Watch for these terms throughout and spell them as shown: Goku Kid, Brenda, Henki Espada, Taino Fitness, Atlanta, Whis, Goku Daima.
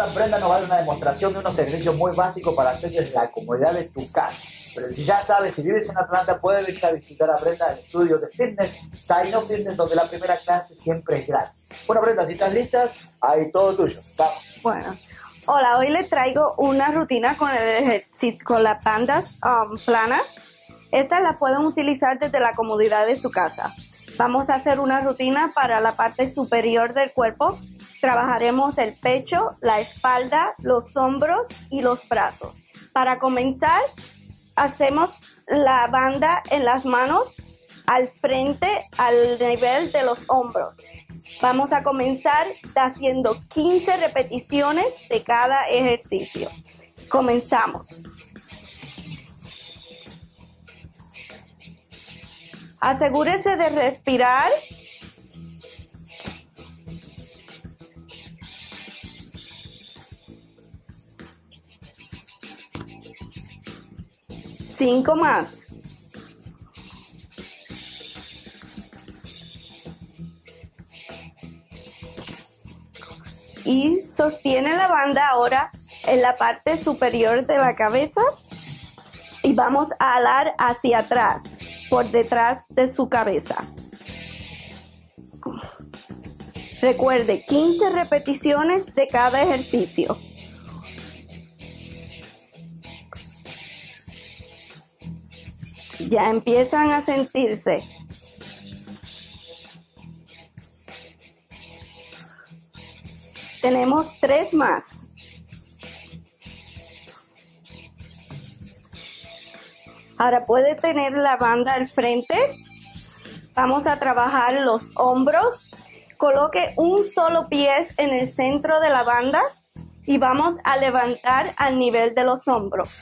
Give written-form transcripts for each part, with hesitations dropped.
ahora Brenda nos va a dar una demostración de unos ejercicios muy básicos para hacerlo en la comodidad de tu casa. Pero si ya sabes, si vives en Atlanta, puedes venir a visitar a Brenda al estudio de fitness, Taino Fitness, donde la primera clase siempre es gratis. Bueno, Brenda, si estás listas, ahí todo tuyo. Vamos. Bueno, hola, hoy les traigo una rutina con el ejercicio, con las bandas planas. Estas las pueden utilizar desde la comodidad de su casa. Vamos a hacer una rutina para la parte superior del cuerpo. Trabajaremos el pecho, la espalda, los hombros y los brazos. Para comenzar, hacemos la banda en las manos al frente, al nivel de los hombros. Vamos a comenzar haciendo 15 repeticiones de cada ejercicio. Comenzamos. Asegúrese de respirar. Cinco más. Y sostiene la banda ahora en la parte superior de la cabeza y vamos a alar hacia atrás, por detrás de su cabeza. Recuerde, 15 repeticiones de cada ejercicio. Ya empiezan a sentirse. Tenemos 3 más. Ahora puede tener la banda al frente. Vamos a trabajar los hombros. Coloque un solo pie en el centro de la banda y vamos a levantar al nivel de los hombros.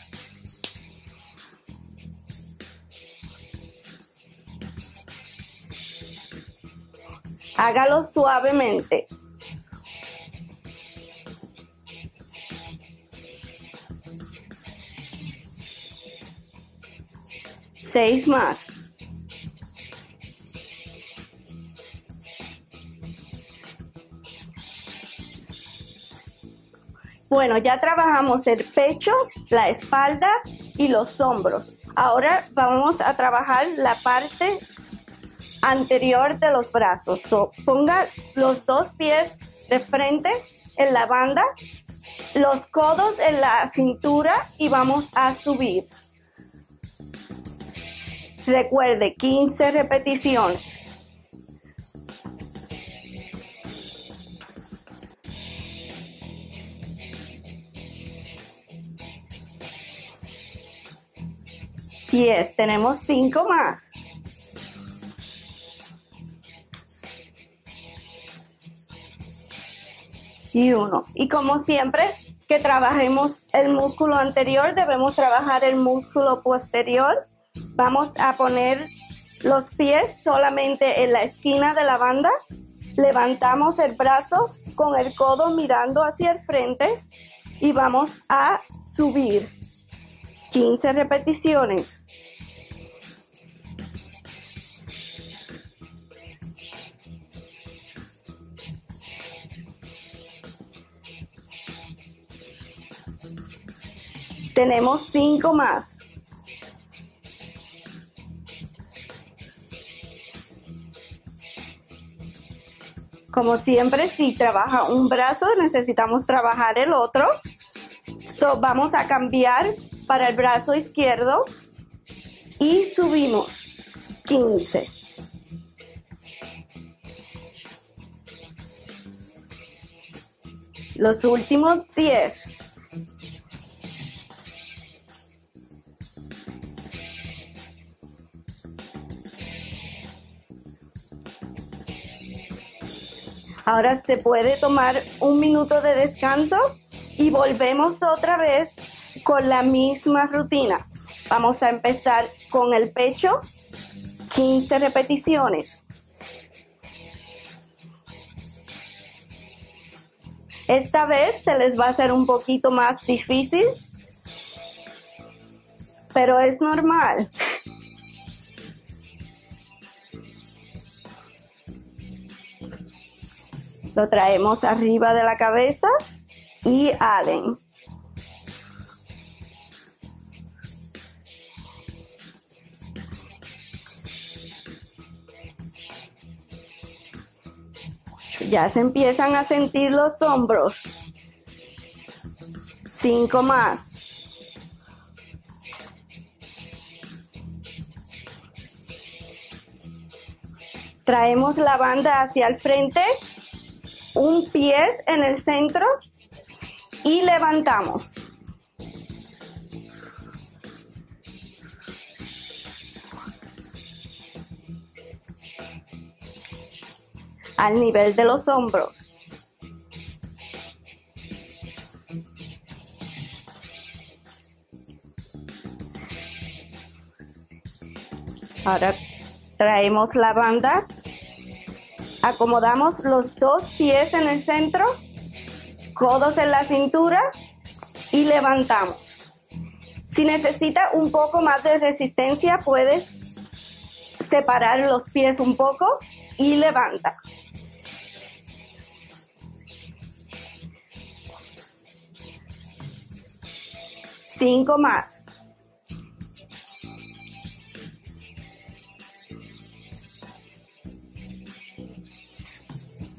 Hágalo suavemente. Seis más. Bueno, ya trabajamos el pecho, la espalda y los hombros. Ahora vamos a trabajar la parte anterior de los brazos. Ponga los 2 pies de frente en la banda, los codos en la cintura y vamos a subir. Recuerde, 15 repeticiones. Yes, tenemos 5 más. Y 1. Y como siempre que trabajemos el músculo anterior, debemos trabajar el músculo posterior. Vamos a poner los pies solamente en la esquina de la banda. Levantamos el brazo con el codo mirando hacia el frente y vamos a subir. 15 repeticiones. Tenemos 5 más. Como siempre, si trabaja un brazo, necesitamos trabajar el otro. Vamos a cambiar para el brazo izquierdo y subimos 15. Los últimos 10. Ahora se puede tomar un minuto de descanso y volvemos otra vez con la misma rutina. Vamos a empezar con el pecho, 15 repeticiones. Esta vez se les va a hacer un poquito más difícil, pero es normal. Lo traemos arriba de la cabeza e Allen. Ya se empiezan a sentir los hombros. 5 más. 3. Traemos la banda hacia el frente, un pie en el centro y levantamos. Al nivel de los hombros. Ahora traemos la banda. Acomodamos los 2 pies en el centro, codos en la cintura y levantamos. Si necesita un poco más de resistencia, puede separar los pies un poco y levanta. Cinco más. 3.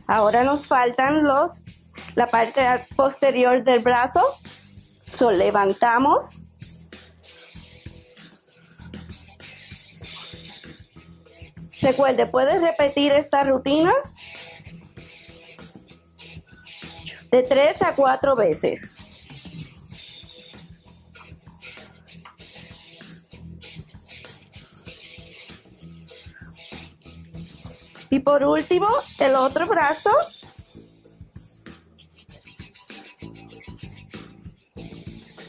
Ahora nos faltan la parte posterior del brazo. Levantamos. Recuerde, puedes repetir esta rutina de 3 a 4 veces. Y por último, el otro brazo.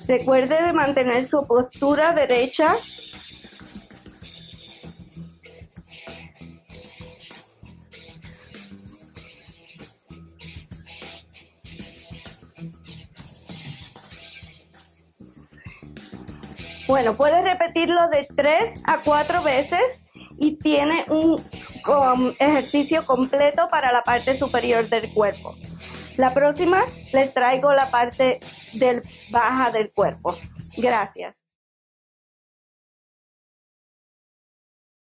Recuerde de mantener su postura derecha. Bueno, puedes repetirlo de 3 a 4 veces y tiene un ejercicio completo para la parte superior del cuerpo. La próxima les traigo la parte baja del cuerpo. Gracias.